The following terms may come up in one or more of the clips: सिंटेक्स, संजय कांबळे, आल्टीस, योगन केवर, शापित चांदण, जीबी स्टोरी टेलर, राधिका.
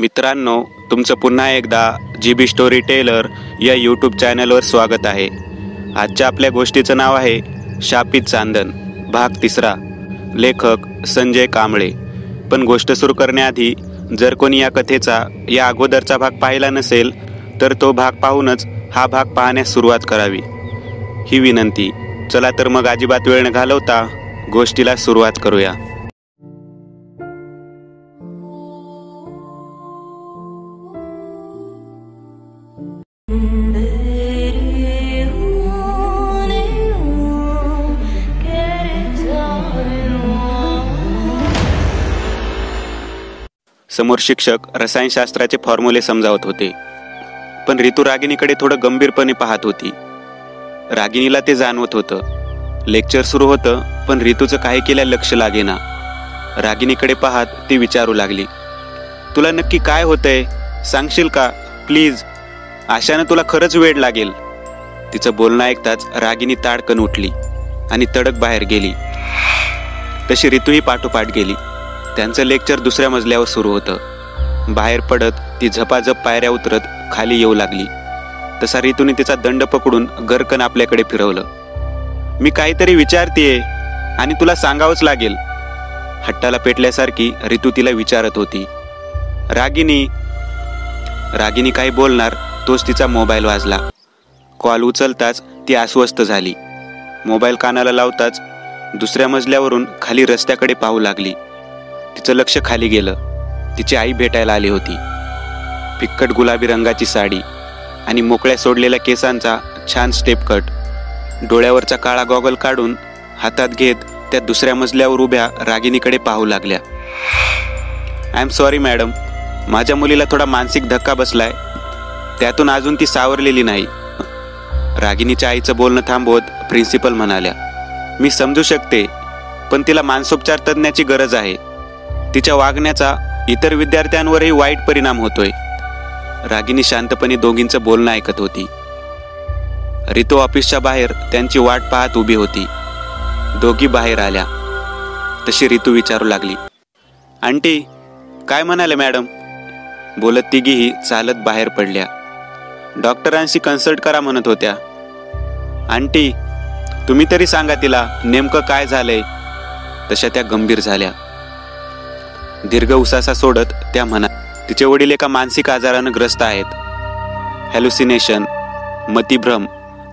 मित्रांनो, तुमचं पुन्हा एकदा जीबी स्टोरी टेलर या यूट्यूब चॅनलवर स्वागत आहे। आजच्या आपल्या गोष्टीचं नाव आहे शापित चांदण, भाग 3, लेखक संजय कांबळे। पण गोष्ट सुरू करण्याआधी जर कोणी या कथेचा या अगोदरचा भाग पाहिला नसेल तर तो भाग पाहूनच हा भाग पाहण्यास सुरुवात करावी ही विनंती। चला तर मग अजिबात वेळ न घालवता गोष्टीला सुरुवात करूया। समोर शिक्षक रसायनशास्त्राचे फॉर्म्युले समजावत होते, पण ऋतू रागिणीकडे थोडं गंभीरपणे पाहत होती। रागिणीला ते जाणवत होतं। लेक्चर सुरू होतं, पण ऋतूचं काही केल्या लक्ष लागेना। रागिणीकडे पाहत ती विचारू लागली, तुला नक्की काय होतंय सांगशील का प्लीज? आशाने तुला खरंच वेळ लागेल। तिचं बोलणं ऐकताच रागिणी ताडकन उठली आणि तडक बाहेर गेली। तशी ऋतूही पाठोपाठ गेली। त्यांचं लेक्चर दुसऱ्या मजल्यावर सुरू होतं। बाहेर पडत ती झपाझप पायऱ्या उतरत खाली येऊ लागली। तसा ऋतूने तिचा दंड पकडून गरकन आपल्याकडे फिरवलं। मी काहीतरी विचारतेय आणि तुला सांगावंच लागेल, हट्टाला पेटल्यासारखी ऋतू तिला विचारत होती। रागिणी रागिणी काही बोलणार तोच तिचा मोबाईल वाजला। कॉल उचलताच ती अस्वस्थ झाली। मोबाईल कानाला लावताच दुसऱ्या मजल्यावरून खाली रस्त्याकडे पाहू लागली। तिचं लक्ष खाली गेलं। तिची आई भेटायला आली होती। फिक्कट गुलाबी रंगाची साडी आणि मोकळ्या सोडलेल्या केसांचा छान स्टेप कट। डोळ्यावरचा काळा गॉगल काढून हातात घेत त्या दुसऱ्या मजल्यावर उभ्या रागिणीकडे पाहू लागल्या। आय एम सॉरी मॅडम, माझ्या मुलीला थोडा मानसिक धक्का बसलाय, त्यातून अजून ती सावरलेली नाही। रागिणीच्या आईचं बोलणं थांबवत प्रिन्सिपल म्हणाल्या, मी समजू शकते, पण तिला मानसोपचार तज्ज्ञाची गरज आहे। तिच्या वागण्याचा इतर विद्यार्थ्यांवरही वाईट परिणाम होतोय। रागिणी शांतपणे दोघींचं बोलणं ऐकत होती। ऋतू ऑफिसच्या बाहेर त्यांची वाट पाहत उभी होती। दोघी बाहेर आल्या तशी ऋतू विचारू लागली, आंटी काय म्हणाले मॅडम? बोलत तिघीही चालत बाहेर पडल्या। डॉक्टरांशी कन्सल्ट करा म्हणत होत्या। आंटी तुम्ही तरी सांगा तिला नेमकं काय झालंय, तशा त्या गंभीर झाल्या। दीर्घ उसासा सोडत त्या म्हणा, तिचे वडील एका मानसिक आजारानं ग्रस्त आहेत। हॅल्युसिनेशन, मतिभ्रम,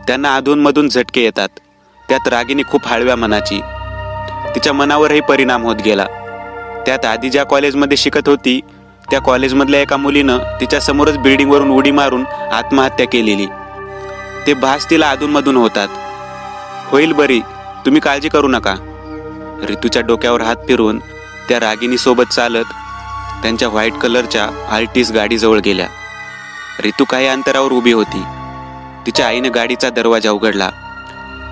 त्यांना अधूनमधून झटके येतात। त्यात रागिणी खूप हळव्या मनाची। तिच्या मनावरही परिणाम होत गेला। त्यात आधी ज्या कॉलेजमध्ये शिकत होती त्या कॉलेजमधल्या एका मुलीनं तिच्यासमोरच बिल्डिंगवरून उडी मारून आत्महत्या केलेली। ते भास तिला अधूनमधून होतात। होईल बरी, तुम्ही काळजी करू नका। ऋतूच्या डोक्यावर हात फिरवून त्या रागिणीसोबत चालत त्यांच्या व्हाईट कलरच्या आल्टीस गाडीजवळ गेल्या। ऋतू काही अंतरावर उभी होती। तिच्या आईने गाडीचा दरवाजा उघडला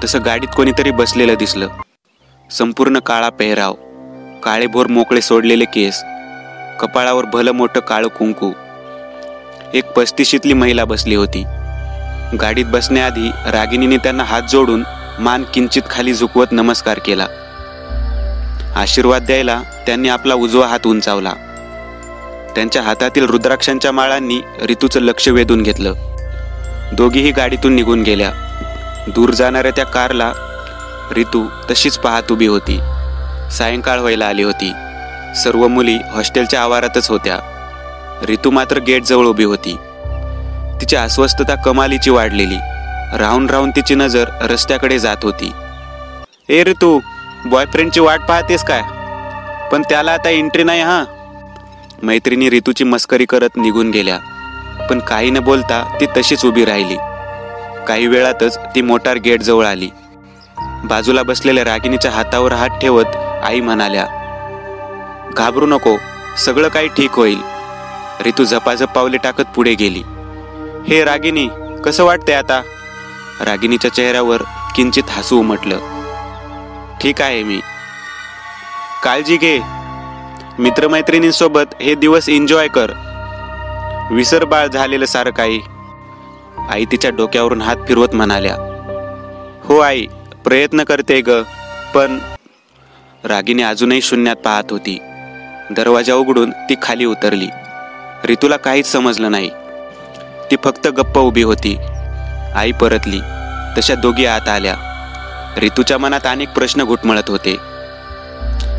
तसं गाडीत कोणीतरी बसलेलं दिसलं। संपूर्ण काळा पेहराव, काळेभोर मोकळे सोडलेले केस, कपाळावर भलं मोठं काळं कुंकू। एक 35शीतली महिला बसली होती। गाडीत बसण्याआधी रागिणीने त्यांना हात जोडून मान किंचित खाली झुकवत नमस्कार केला। आशीर्वाद द्यायला त्यांनी आपला उजवा हात उंचावला। त्यांच्या हातातील रुद्राक्षांच्या माळांनी ऋतूचं लक्ष वेधून घेतलं। दोघीही गाडीतून निघून गेल्या। दूर जाणाऱ्या त्या कारला ऋतू तशीच पाहत उभी होती। सायंकाळ व्हायला आली होती। सर्व मुली हॉस्टेलच्या आवारातच होत्या। ऋतू मात्र गेटजवळ उभी होती। तिची अस्वस्थता कमालीची वाढलेली। राहून राहून तिची नजर रस्त्याकडे जात होती। ए ऋतू, बॉयफ्रेंडची वाट पाहतेस काय? पण त्याला आता एंट्री नाही हां. मैत्रिणी ऋतूची मस्करी करत निघून गेल्या, पण काही न बोलता ती तशीच उभी राहिली। काही वेळातच ती मोटार गेटजवळ आली। बाजूला बसलेल्या रागिणीच्या हातावर हात ठेवत आई म्हणाल्या, घाबरू नको, सगळं काही ठीक होईल। ऋतू झपाझप पावले टाकत पुढे गेली। हे रागिणी, कसं वाटतंय आता? रागिणीच्या चेहऱ्यावर किंचित हसू उमटलं। ठीक आहे मी, काळजी घे, मित्रमैत्रिणींसोबत हे दिवस एन्जॉय कर, विसर बाळ झालेलं सारं काही। आई तिच्या डोक्यावरून हात फिरवत म्हणाल्या, हो आई, प्रयत्न करते ग, पण रागिणी अजूनही शून्यात पाहत होती। दरवाजा उघडून ती खाली उतरली। रितूला काहीच समजलं नाही. ती फक्त गप्प उभी होती. आई परतली तशा दोघी आत आल्या. रितूच्या मनात अनेक प्रश्न घुटमळत होते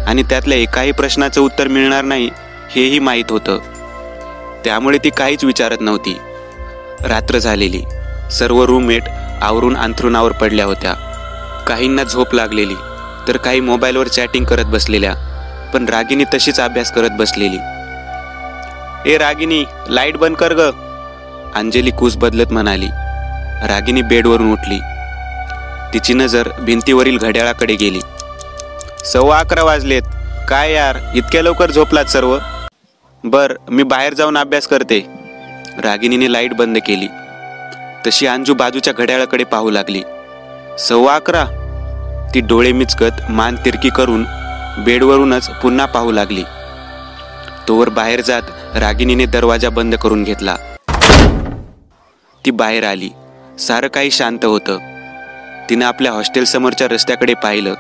आणि त्यातल्या एकाही प्रश्नाचं उत्तर मिळणार नाही हेही माहीत होतं. त्यामुळे ती काहीच विचारत नव्हती. रात्र झालेली. सर्व रूममेट आवरून अंथरुणावर पडल्या होत्या. काहींना झोप लागलेली तर काही मोबाईलवर चॅटिंग करत बसलेल्या. पण रागिनी तशीच अभ्यास करत बसलेली. ए रागिनी, लाईट बंद कर ग, अंजली कूस बदलत म्हणाली. रागिनी बेडवरून उठली. तिची नजर भिंतीवरील घड्याळाकडे गेली. 11:15 वाजलेत. काय यार, इतक्या लवकर झोपलात सर्व? बर, मी बाहेर जाऊन अभ्यास करते. रागिनीने लाईट बंद केली तशी अंजू बाजूच्या घड्याळाकडे पाहू लागली. 11:15. ती डोळे मिचकत मान तिरकी करून बेडवरूनच पुन्हा पाहू लागली. तोवर बाहेर जात रागिनीने दरवाजा बंद करून घेतला. ती बाहेर आली. सारं काही शांत होतं. तिनं आपल्या हॉस्टेलसमोरच्या रस्त्याकडे पाहिलं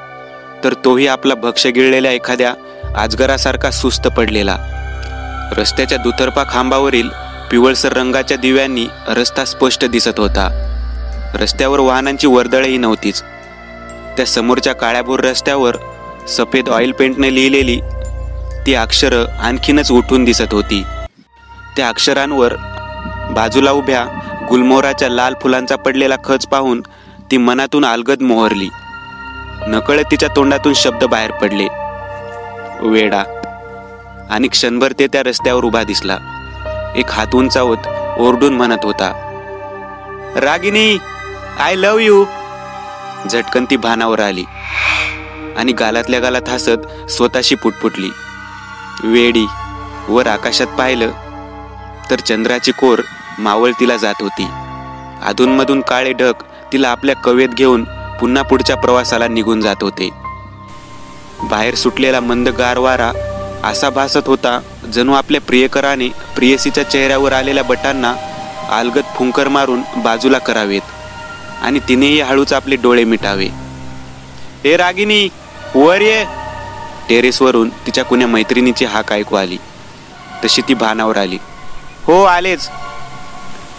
तर तोही आपला भक्ष गिळलेल्या एखाद्या अजगरासारखा सुस्त पडलेला. रस्त्याच्या दुतर्फा खांबावरील पिवळसर रंगाच्या दिव्यांनी रस्ता स्पष्ट दिसत होता. रस्त्यावर वाहनांची वर्दळही नव्हतीच. त्या समोरच्या काळ्याभोर रस्त्यावर सफेद ऑइल पेंटने लिहिलेली ती अक्षरं आणखीनच उठून दिसत होती. त्या अक्षरांवर बाजूला उभ्या गुलमोहराच्या लाल फुलांचा पडलेला खच पाहून ती मनातून अलगद मोहरली. नकळत तिच्या तोंडातून शब्द बाहेर पडले, वेडा. आणि क्षणभर ते त्या रस्त्यावर उभा दिसला. एक हात उंचावत ओरडून म्हणत होता, रागिनी, आय लव्ह यू. झटकन ती भानावर आली आणि गालातल्या गालात हसत स्वतःशी पुटपुटली, वेडी. वर आकाशात पाहिलं तर चंद्राची कोर मावळ तिला जात होती. अधूनमधून काळे ढग तिला आपल्या कवेत घेऊन पुन्हा पुढच्या प्रवासाला निघून जात होते. बाहेर सुटलेला मंद गार वारा असा भासत होता जणू आपल्या प्रियकराने प्रियसीच्या चेहऱ्यावर आलेल्या बटांना अलगद फुंकर मारून बाजूला करावेत आणि तिनेही हळूच आपले डोळे मिटावे. ए रागिनी, वर ये. टेरेसवरून तिच्या कुण्या मैत्रिणीची हाक ऐकू आली तशी ती भानावर आली. हो आलेच.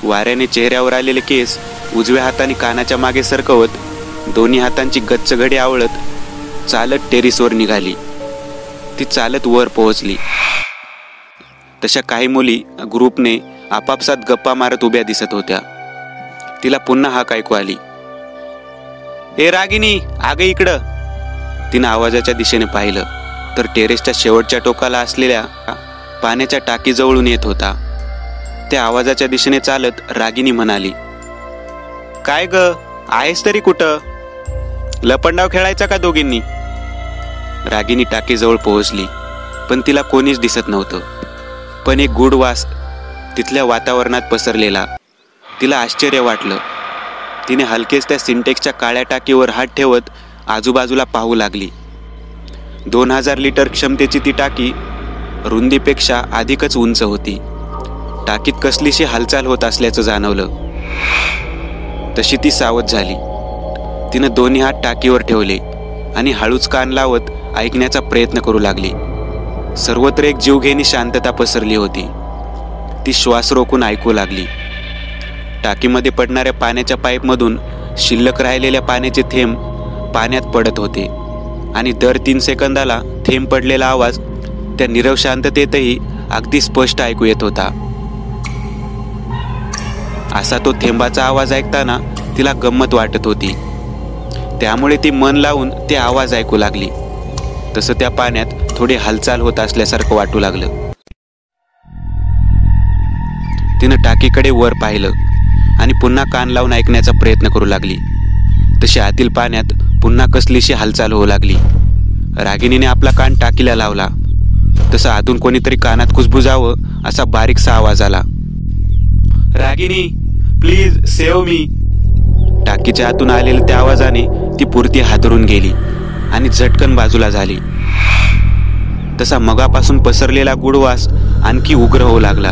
वाऱ्याने चेहऱ्यावर आलेले केस उजव्या हाताने कानाच्या मागे सरकवत दोन्ही हातांची गच्च घडी आवळत चालत टेरेसवर निघाली. ती चालत वर पोहोचली. तशा काही मुली ग्रुपने आपापसात गप्पा मारत उभ्या दिसत होत्या. तिला पुन्हा हाक ऐकू आली. ए रागिनी, आगे इकडं. तिनं आवाजाच्या दिशेने पाहिलं तर टेरेसच्या शेवटच्या टोकाला असलेल्या पाण्याच्या टाकीजवळून येत होता. त्या आवाजाच्या दिशेने चालत रागिनी म्हणाली, काय ग, आहेस तरी कुठं? लपंडाव खेळायचा का दोघींनी? रागिनी टाकीजवळ पोहोचली पण तिला कोणीच दिसत नव्हतं. पण एक गूढ वास तिथल्या वातावरणात पसरलेला. तिला आश्चर्य वाटलं. तिने हलकेच त्या सिंटेक्सच्या काळ्या टाकीवर हात ठेवत आजूबाजूला पाहू लागली. 2000 लिटर क्षमतेची ती टाकी रुंदीपेक्षा अधिकच उंच होती. टाकीत कसलीशी हालचाल होत असल्याचं जाणवलं. तशी ती सावध झाली. तिनं दोन्ही हात टाकीवर ठेवले आणि हळूच कान लावत ऐकण्याचा प्रयत्न करू लागली. सर्वत्र एक जीवघेणी शांतता पसरली होती. ती श्वास रोखून ऐकू लागली. टाकीमध्ये पडणाऱ्या पाण्याच्या पाईपमधून शिल्लक राहिलेल्या पाण्याचे थेंब पाण्यात पडत होते आणि दर 3 सेकंदाला थेंब पडलेला आवाज त्या नीरव शांततेतही अगदी स्पष्ट ऐकू येत होता. असा तो थेंबाचा आवाज ऐकताना तिला गंमत वाटत होती. त्यामुळे ती मन लावून ते आवाज ऐकू लागली. तसं त्या पाण्यात थोडी हालचाल होत असल्यासारखं वाटू लागलं. तिनं टाकीकडे वर पाहिलं आणि पुन्हा कान लावून ऐकण्याचा प्रयत्न करू लागली. तशी आतील पाण्यात पुन्हा कसलीशी हालचाल होऊ लागली. रागिनीने आपला कान टाकीला लावला तसं आतून कोणीतरी कानात कुजबुजावं असा बारीकसा आवाज आला, रागिनी, प्लीज सेव मी. टाकीच्या आतून आलेल्या त्या आवाजाने ती पुरती हादरून गेली आणि झटकन बाजूला झाली. तसा मगापासून पसरलेला गुडवास आणखी उग्र होऊ लागला.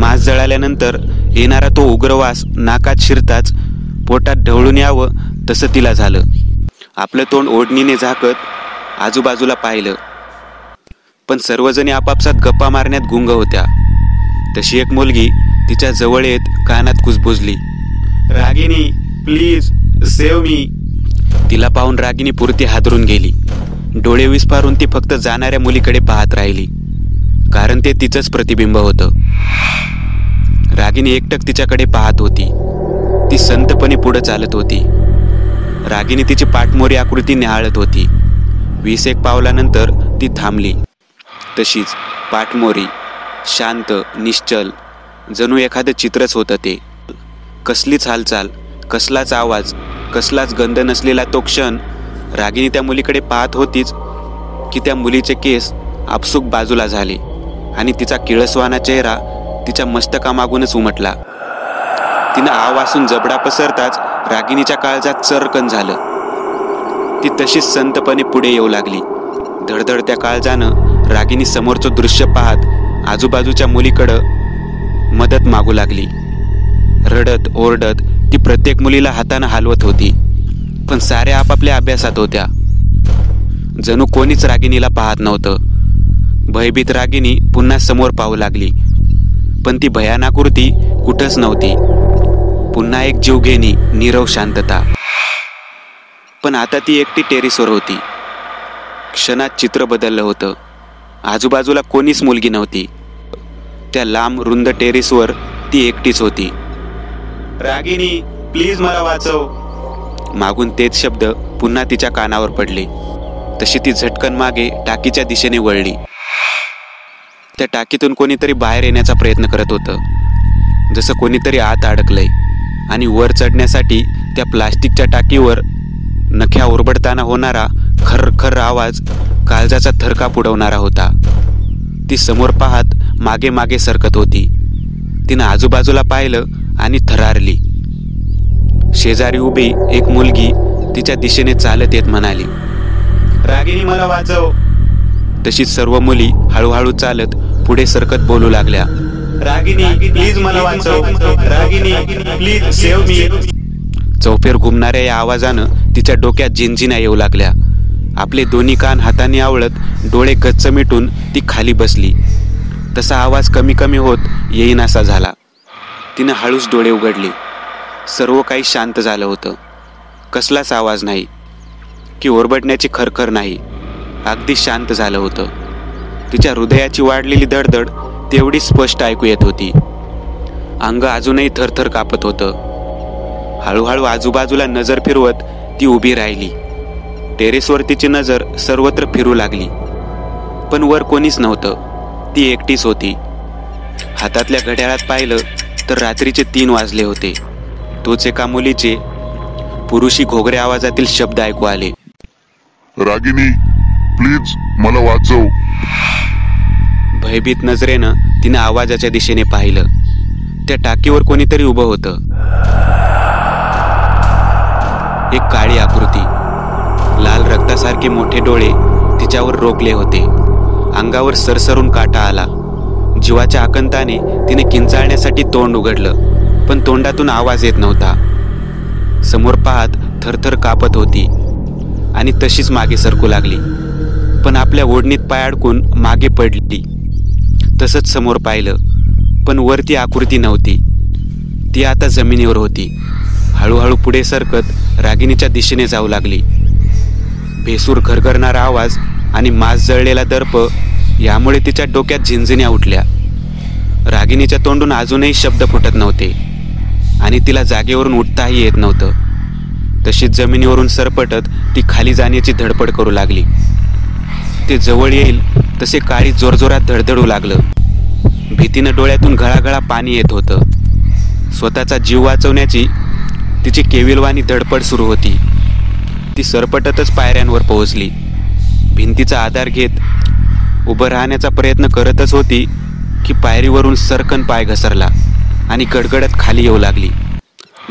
मांस जळाल्यानंतर येणारा तो उग्रवास नाकात शिरताच पोटात ढवळून यावं तसं तिला झालं. आपलं तोंड ओढणीने झाकत आजूबाजूला पाहिलं पण सर्वजणी आपापसात गप्पा मारण्यात गुंग होत्या. तशी एक मुलगी तिच्या जवळ येत कानात कुजबुजली, रागिनी प्लीज सेव मी। तिला पाहून रागिनी पुरती हादरून गेली। डोळे विस्फारून ती फक्त जाणाऱ्या मुलीकडे पाहत राहिली, कारण ते तिचंच प्रतिबिंब होतं। रागिनी एकटक तिच्याकडे पाहत होती। ती संतपणे पुढे चालत होती। रागिनी तिची पाठमोरी आकृती निहाळत होती। 20 पावलानंतर ती थांबली। तशीच पाठमोरी शांत, निश्चल, जणू एखादं चित्रच होतं ते। कसलीच हालचाल, कसलाच आवाज, कसलाच गंध नसलेला तो क्षण। रागिनी त्या मुलीकडे पाहत होतीच की त्या मुलीचे केस आपसूक बाजूला झाले आणि तिचा किळसवाना चेहरा तिच्या मस्तकामागूनच उमटला। तिनं आवासून जबडा पसरताच रागिनीच्या काळजात चरकन झालं। ती तशीच संतपणे पुढे येऊ लागली। धडधडत्या काळजानं रागिनी समोरचं दृश्य पाहत आजूबाजूच्या मुलीकडं मदत मागू लागली। रडत ओरडत ती प्रत्येक मुलीला हातानं हलवत होती, पण साऱ्या आपापल्या अभ्यासात होत्या। जणू कोणीच रागिनीला पाहत नव्हतं। भयभीत रागिनी पुन्हा समोर पाहू लागली, पण ती भयानाकृती कुठंच नव्हती। पुन्हा एक जीवघेणी नीरव शांतता, पण आता ती एकटी टेरेसवर होती। क्षणात चित्र बदललं होतं। आजूबाजूला कोणीच मुलगी नव्हती। त्या लांब रुंद टेरेसवर ती एकटीच होती। रागिनी प्लीज मला वाचव, मागून तेच शब्द पुन्हा तिच्या कानावर पडले। तशी ती झटकन मागे टाकीच्या दिशेने वळली। त्या टाकीतून कोणीतरी बाहेर येण्याचा प्रयत्न करत होतं, जसं कोणीतरी आत अडकलंय आणि वर चढण्यासाठी त्या प्लास्टिकच्या टाकीवर नख्या ओरबडताना होणारा खरखर आवाज काळजाचा थरका पुडवणारा होता। ती समोर पाहत मागे मागे सरकत होती। तिनं आजूबाजूला पाहिलं आणि थरारली। शेजारी उभी एक मुलगी तिच्या दिशेने चालत येत म्हणाली, रागिनी मला वाचव। तशीच सर्व मुली हळूहळू चालत पुढे सरकत बोलू लागल्या, रागिनी प्लीज मला वाचव, रागिनी प्लीज सेव मी। चौफेर घुमणाऱ्या या आवाजानं तिच्या डोक्यात झिंझिण्या येऊ लागल्या। आपले दोन्ही कान हाताने आवळत डोळे गच्च मिटून ती खाली बसली। तसा आवाज कमी कमी होत येईनासा झाला। तिनं हळूच डोळे उघडले। सर्व काही शांत झालं होतं। कसलाच आवाज नाही की ओरबडण्याची खरखर नाही, अगदी शांत झालं होतं। तिच्या हृदयाची वाढलेली धडधड तेवढी स्पष्ट ऐकू येत होती। अंग अजूनही थरथर कापत होतं। हळूहळू आजूबाजूला नजर फिरवत ती उभी राहिली। टेरेसवर तिची नजर सर्वत्र फिरू लागली, पण वर कोणीच नव्हतं। ती एकटीच होती। हातातल्या घड्याळात पाहिलं तर रात्रीचे 3 वाजले होते। तोच एका मुलीचे पुरुषी घोगऱ्या आवाजातील शब्द ऐकू आले, रागिनी प्लीज मला वाचव। भयभीत नजरेनं तिनं आवाजाच्या दिशेने पाहिलं। त्या टाकीवर कोणीतरी उभं होतं। एक काळी आकृती, लाल रक्तासारखे मोठे डोळे तिच्यावर रोखले होते। अंगावर सरसरून काटा आला। जीवाच्या आकंताने तिने किंचाळण्यासाठी तोंड उघडलं, पण तोंडातून आवाज येत नव्हता। समोर पाहत थरथर कापत होती आणि तशीच मागे सरकू लागली, पण आपल्या ओढणीत पाय अडकून मागे पडली। तसंच समोर पाहिलं, पण वरती आकृती नव्हती। ती आता जमिनीवर होती। हळूहळू पुढे सरकत रागिनीच्या दिशेने जाऊ लागली। भेसूर घरघरणारा आवाज आणि मांस जळलेला दर्प यामुळे तिच्या डोक्यात झिंझिण्या उठल्या। रागिनीच्या तोंडून अजूनही शब्द फुटत नव्हते आणि तिला जागेवरून उठताही येत नव्हतं। तशीच जमिनीवरून सरपटत ती खाली जाण्याची धडपड करू लागली। ते जवळ येईल तसे काळी जोरजोरात धडधडू लागलं। भीतीनं डोळ्यातून घळाघळा पाणी येत होतं। स्वतःचा जीव वाचवण्याची तिची केविलवाणी धडपड सुरू होती। ती सरपटतच पायऱ्यांवर पोहोचली। भिंतीचा आधार घेत उभं राहण्याचा प्रयत्न करतच होती की पायरीवरून सरकन पाय घसरला आणि गडगडत खाली येऊ लागली।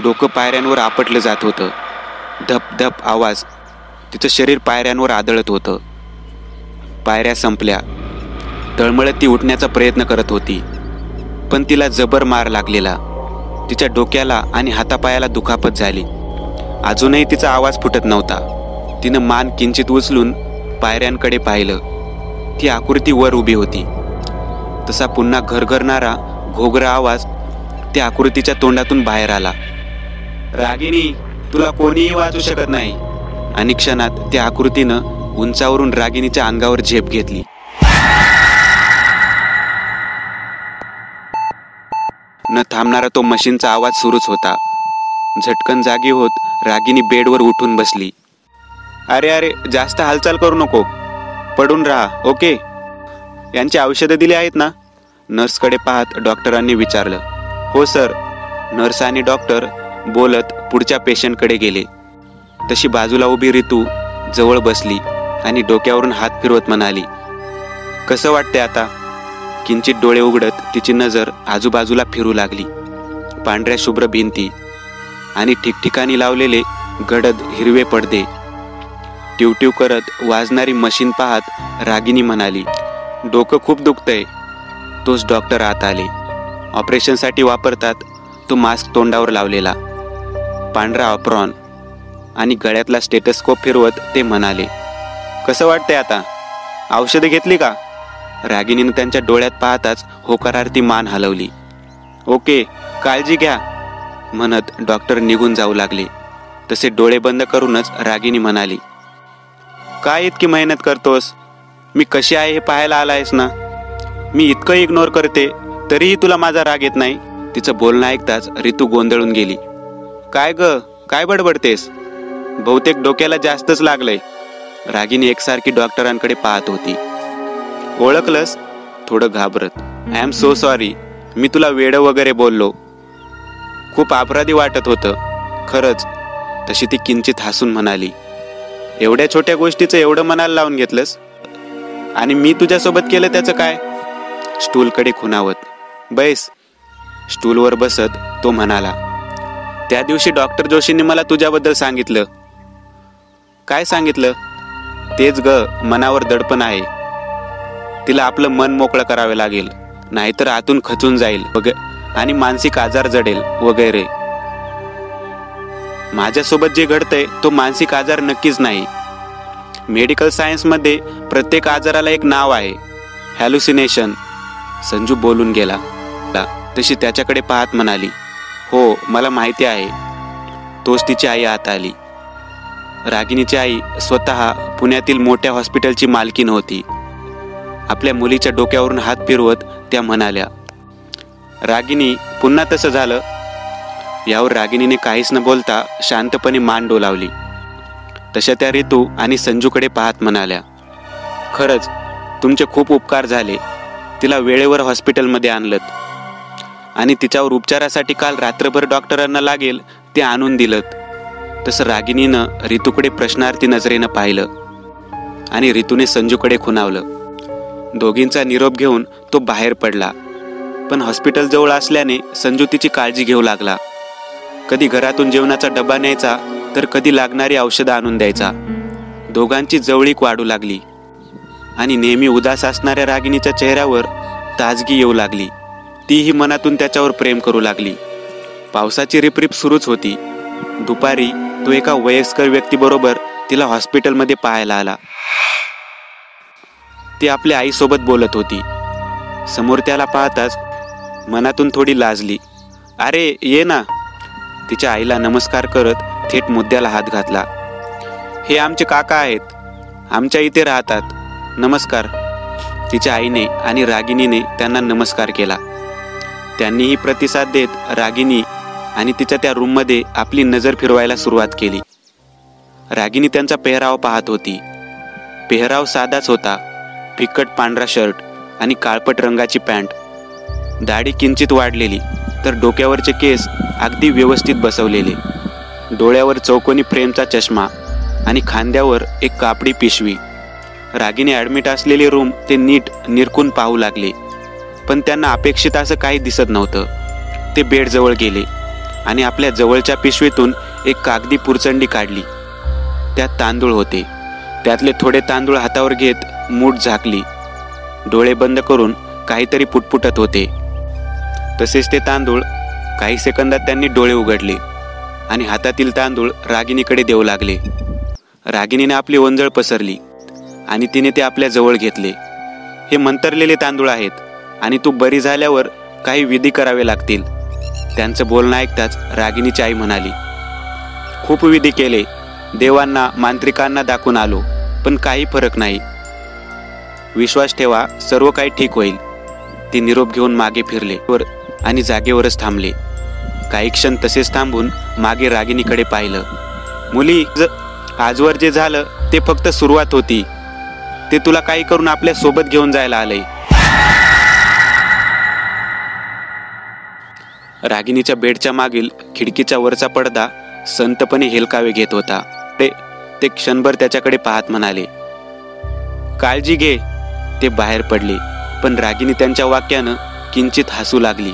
डोकं पायऱ्यांवर आपटलं जात होतं। धप धप आवाज, तिचं शरीर पायऱ्यांवर आदळत होतं। पायऱ्या संपल्या। तळमळत ती उठण्याचा प्रयत्न करत होती, पण तिला जबर मार लागलेला। तिच्या डोक्याला आणि हातापायाला दुखापत झाली। अजूनही तिचा आवाज फुटत नव्हता। तिनं मान किंचित उचलून पायऱ्यांकडे पाहिलं। ती आकृती वर उभी होती। तसा पुन्हा घरघरणारा घोगरा आवाज त्या आकृतीच्या तोंडातून बाहेर आला। रागिनी, तुला कोणीही वाचू शकत नाही। आणि क्षणात त्या आकृतीनं उंचावरून रागिनीच्या अंगावर झेप घेतली। न थांबणारा तो मशीनचा आवाज सुरूच होता। झटकन जागी होत रागिनी बेडवर उठून बसली। अरे अरे, जास्त हालचाल करू नको, पडून राहा, ओके? यांची औषधं दिली आहेत ना? नर्सकडे पाहत डॉक्टरांनी विचारलं। हो सर। नर्स आणि डॉक्टर बोलत पुढच्या पेशंटकडे गेले। तशी बाजूला उभी रितू जवळ बसली आणि डोक्यावरून हात फिरवत म्हणाली, कसं वाटते आता? किंचित डोळे उघडत तिची नजर आजूबाजूला फिरू लागली। पांढऱ्या शुभ्र भिंती आणि ठिकठिकाणी लावलेले गडद हिरवे पडदे, टिवटिव करत वाजणारी मशीन पाहत रागिनी म्हणाली, डोकं खूप दुखतंय। तोच डॉक्टर आत आले। ऑपरेशनसाठी वापरतात तो मास्क तोंडावर लावलेला, पांढरा ऑप्रॉन आणि गळ्यातला स्टेथोस्कोप फिरवत ते म्हणाले, कसं वाटतंय आता? औषधं घेतली का? रागिनीनं त्यांच्या डोळ्यात पाहताच होकारार्थी मान हलवली। ओके, काळजी घ्या म्हणत डॉक्टर निघून जाऊ लागले। तसे डोळे बंद करूनच रागिनी म्हणाली, काय इतकी मेहनत करतोस? मी कशी आहे हे पाहायला आला आहेस ना? मी इतकं इग्नोर करते तरीही तुला माझा राग येत नाही? तिचं बोलणं ऐकताच रितू गोंधळून गेली। काय ग, काय बडबडतेस? बहुतेक डोक्याला जास्तच लागलंय। रागिनी एकसारखी डॉक्टरांकडे पाहत होती। ओळखलंस? थोडं घाबरत। आय एम सो सॉरी, मी तुला वेडं वगैरे बोललो, खूप अपराधी वाटत होतं खरंच। तशी ती किंचित हसून म्हणाली, एवढ्या छोट्या गोष्टीचं एवढं मनाला लावून घेतलंस? आणि मी तुझ्यासोबत केलं त्याचं काय? स्टूलकडे खुणावत। बैस। स्टूलवर बसत तो म्हणाला, त्या दिवशी डॉक्टर जोशींनी मला तुझ्याबद्दल सांगितलं। काय सांगितलं? तेच ग, मनावर दडपण आहे, तिला आपलं मन मोकळं करावे लागेल, नाहीतर आतून खचून जाईल आणि मानसिक आजार जडेल वगैरे। माझ्यासोबत जे घडतंय तो मानसिक आजार नक्कीच नाही। मेडिकल सायन्समध्ये प्रत्येक आजाराला एक नाव आहे, हॅल्युसिनेशन। संजू बोलून गेला। तशी त्याच्याकडे पाहत म्हणाली, हो मला माहिती आहे। तोच तिची आई आत आली। रागिनीची आई स्वतः पुण्यातील मोठ्या हॉस्पिटलची मालकीण होती। आपल्या मुलीच्या डोक्यावरून हात फिरवत त्या म्हणाल्या, रागिनी, पुन्हा तसं झालं? यावर रागिनीने काहीच न बोलता शांतपणे मान डोलावली। तशा त्या रितू आणि संजूकडे पाहत म्हणाल्या, खरंच तुमचे खूप उपकार झाले, तिला वेळेवर हॉस्पिटलमध्ये आणलंत आणि तिच्यावर उपचारासाठी काल रात्रभर डॉक्टरांना लागेल ते आणून दिलंत। तसं रागिनीनं रितूकडे प्रश्नार्थी नजरेनं पाहिलं आणि रितूने संजूकडे खुणावलं। दोघींचा निरोप घेऊन तो बाहेर पडला। पण हॉस्पिटल जवळ असल्याने संजू तिची काळजी घेऊ लागला। कधी घरातून जेवणाचा डबा न्यायचा, तर कधी लागणारी औषधं आणून द्यायचा। दोघांची जवळीक वाढू लागली आणि नेहमी उदास असणाऱ्या रागिनीच्या चेहऱ्यावर ताजगी येऊ लागली। तीही मनातून त्याच्यावर प्रेम करू लागली। पावसाची रिपरिप सुरूच होती। दुपारी तो एका वयस्कर व्यक्तीबरोबर तिला हॉस्पिटलमध्ये पाहायला आला। ती आपल्या आईसोबत बोलत होती। समोर त्याला पाहताच मनातून थोडी लाजली। अरे ये ना! तिच्या आईला नमस्कार करत थेट मुद्द्याला हात घातला। हे आमचे काका आहेत, आमच्या इथे राहतात, नमस्कार। तिच्या आईने आणि रागिनीने त्यांना नमस्कार केला। त्यांनीही प्रतिसाद देत रागिनी आणि तिच्या त्या रूममध्ये आपली नजर फिरवायला सुरुवात केली। रागिनी त्यांचा पेहराव पाहत होती। पेहराव साधाच होता, फिकट पांढरा शर्ट आणि काळपट रंगाची पॅन्ट, दाढी किंचित वाढलेली तर डोक्यावरचे केस अगदी व्यवस्थित बसवलेले, डोळ्यावर चौकोनी फ्रेमचा चष्मा आणि खांद्यावर एक कापडी पिशवी। रागिनी ॲडमिट असलेली रूम ते नीट निरखून पाहू लागले, पण त्यांना अपेक्षित असं काही दिसत नव्हतं। ते बेडजवळ गेले आणि आपल्या जवळच्या पिशवीतून एक कागदी पुरचंडी काढली। त्यात तांदूळ होते। त्यातले थोडे तांदूळ हातावर घेत मूठ झाकली। डोळे बंद करून काहीतरी पुटपुटत होते। तसेच ते तांदूळ काही सेकंदात त्यांनी डोळे उघडले आणि हातातील तांदूळ रागिनीकडे देऊ लागले। रागिनीने आपली ओंजळ पसरली आणि तिने ते आपल्या जवळ घेतले। हे मंतरलेले तांदूळ आहेत आणि तू बरी झाल्यावर काही विधी करावे लागतील। त्यांचं बोलणं ऐकताच रागिणीची आई म्हणाली, खूप विधी केले, देवांना मांत्रिकांना दाखवून आलो, पण काही फरक नाही। विश्वास ठेवा, सर्व काही ठीक होईल। ती निरोप घेऊन मागे फिरले आणि जागेवरच थांबले। काही क्षण तसेच थांबून मागे रागिणीकडे पाहिलं। मुली, आजवर जे झालं ते फक्त सुरुवात होती, ते तुला काही करून आपल्या सोबत घेऊन जायला आलंय। रागिणीच्या बेडच्या मागील खिडकीचा वरचा पडदा संतपणे हेलकावे घेत होता। ते क्षणभर त्याच्याकडे पाहत म्हणाले, काळजी घे। ते बाहेर पडले, पण रागिणी त्यांच्या वाक्यानं किंचित हसू लागली।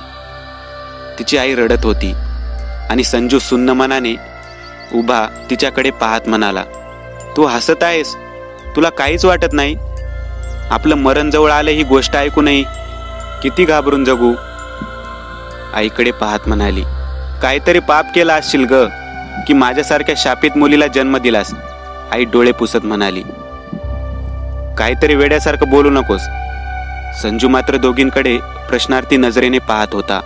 तिची आई रडत होती आणि संजू सुन्न मनाने उभा तिच्याकडे पाहत म्हणाला, तू हसत आहेस, तुला काहीच वाटत नाही? आपलं मरण जवळ आलं ही गोष्ट ऐकूनही किती घाबरून जगू? आईकडे पाहत म्हणाली, काहीतरी पाप केला असशील ग, की माझ्यासारख्या शापित मुलीला जन्म दिलास। आई डोळे पुसत म्हणाली, काहीतरी वेड्यासारखं बोलू नकोस। संजू मात्र दोघींकडे प्रश्नार्थी नजरेने पाहत होता।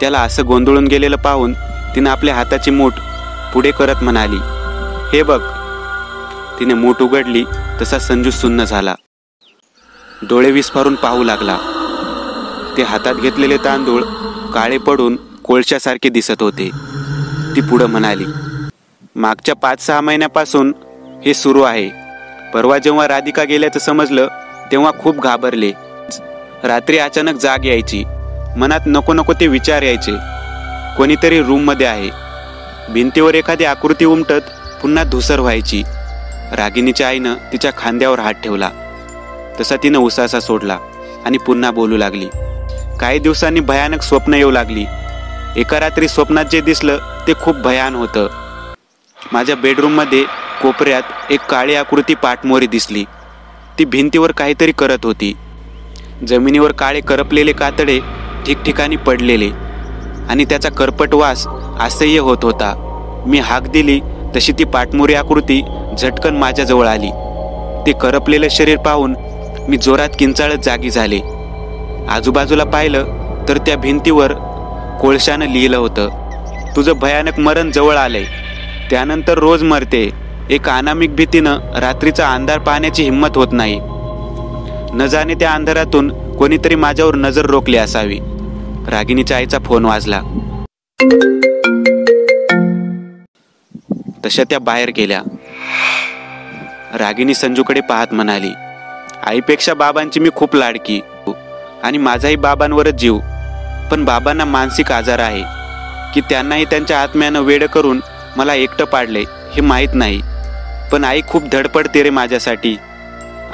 त्याला असं गोंधळून गेलेलं पाहून तिनं आपल्या हाताची मूठ पुढे करत म्हणाली, हे बघ। तिने मूठ उघडली तसा संजू सुन्न झाला, डोळे विस्फारून पाहू लागला। ते हातात घेतलेले तांदूळ काळे पडून कोळशासारखे दिसत होते। ती पुढे म्हणाली, मागच्या 5-6 महिन्यापासून हे सुरू आहे। परवा जेव्हा राधिका गेल्याचं समजलं तेव्हा खूप घाबरले। रात्री अचानक जाग यायची, मनात नको नको ते विचार यायचे, कोणीतरी रूममध्ये आहे। भिंतीवर एखादी आकृती उमटत पुन्हा धुसर व्हायची। रागिणीच्या आईनं तिच्या खांद्यावर हात ठेवला, तसा तिनं उसासा सोडला आणि पुन्हा बोलू लागली, काही दिवसांनी भयानक स्वप्न येऊ लागली। एका रात्री स्वप्नात जे दिसलं ते खूप भयान होतं। माझ्या बेडरूममध्ये कोपऱ्यात एक काळी आकृती पाठमोरी दिसली। ती भिंतीवर काहीतरी करत होती। जमिनीवर काळे करपलेले कातडे ठिकठिकाणी पडलेले आणि त्याचा करपट वास असह्य होत होता। मी हाक दिली तशी ती पाठमोरी आकृती झटकन माझ्याजवळ आली। ते करपलेलं शरीर पाहून मी जोरात किंचाळत जागी झाले। आजूबाजूला पाहिलं तर त्या भिंतीवर कोळशानं लिहिलं होतं, तुझं भयानक मरण जवळ आलंय। त्यानंतर रोज मरते। एक अनामिक भीतीनं रात्रीचा अंधार पाहण्याची हिंमत होत नाही। न जाणे त्या अंधारातून कोणीतरी माझ्यावर नजर रोखली असावी। रागिणीच्या आईचा फोन वाजला, तशा त्या बाहेर गेल्या। रागिणी संजूकडे पाहत म्हणाली, आईपेक्षा बाबांची मी खूप लाडकी आणि माझाही बाबांवरच जीव, पण बाबांना मानसिक आजार आहे की त्यांनाही त्यांच्या आत्म्यानं वेड करून मला एकटं पाडले हे माहीत नाही, पण आई खूप धडपडते रे माझ्यासाठी।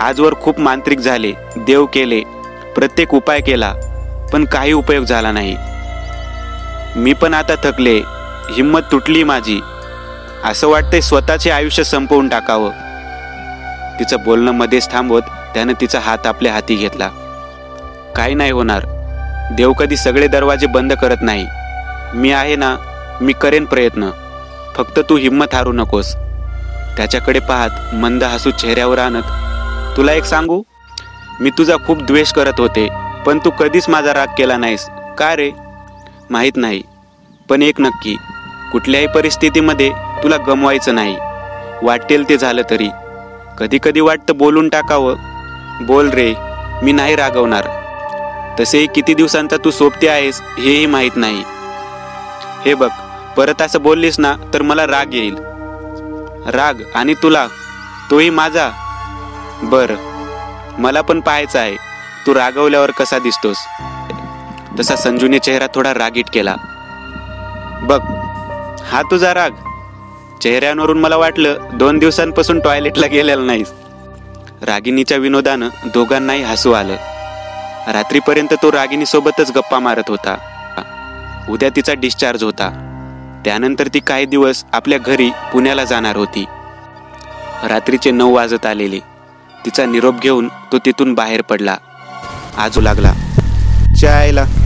आजवर खूप मांत्रिक झाले, देव केले, प्रत्येक उपाय केला, पण काही उपयोग झाला नाही। मी पण आता थकले, हिंमत तुटली माझी, असं वाटतंय स्वतःचे आयुष्य संपवून टाकावं। तिचं बोलणं मध्येच थांबवत त्यानं तिचा हात आपल्या हाती घेतला। काही नाही होणार, देव कधी सगळे दरवाजे बंद करत नाही। मी आहे ना, मी करेन प्रयत्न, फक्त तू हिंमत हारू नकोस। त्याच्याकडे पाहत मंद हसू चेहऱ्यावर आणत, तुला एक सांगू, मी तुझा खूप द्वेष करत होते, पण तू कधीच माझा राग केला नाहीस। का रे? माहीत नाही, पण एक नक्की, कुठल्याही परिस्थितीमध्ये तुला गमवायचं नाही, वाटेल ते झालं तरी। कधी कधी वाटतं बोलून टाकावं। बोल रे, मी नाही रागवणार। तसेही किती दिवसांचा तू सोबती आहेस हेही माहीत नाही। हे बघ, परत असं बोललीस ना तर मला राग येईल। राग? आणि तुला? तोही माझा? बरं, मला पण पाहायचं आहे तू रागवल्यावर कसा दिसतोस। तसा संजूने चेहरा थोडा रागीट केला। बघ, हा तुझा राग? चेहऱ्यांवरून मला वाटलं 2 दिवसांपासून टॉयलेटला गेलेला नाहीस। रागिणीच्या विनोदानं दोघांनाही हसू आलं। रात्रीपर्यंत तो रागिणीसोबतच गप्पा मारत होता। उद्या तिचा डिस्चार्ज होता, त्यानंतर ती काही दिवस आपल्या घरी पुण्याला जाणार होती। रात्रीचे 9 वाजत आलेले। तिचा निरोप घेऊन तो तिथून बाहेर पडला। आजू लागला चायला।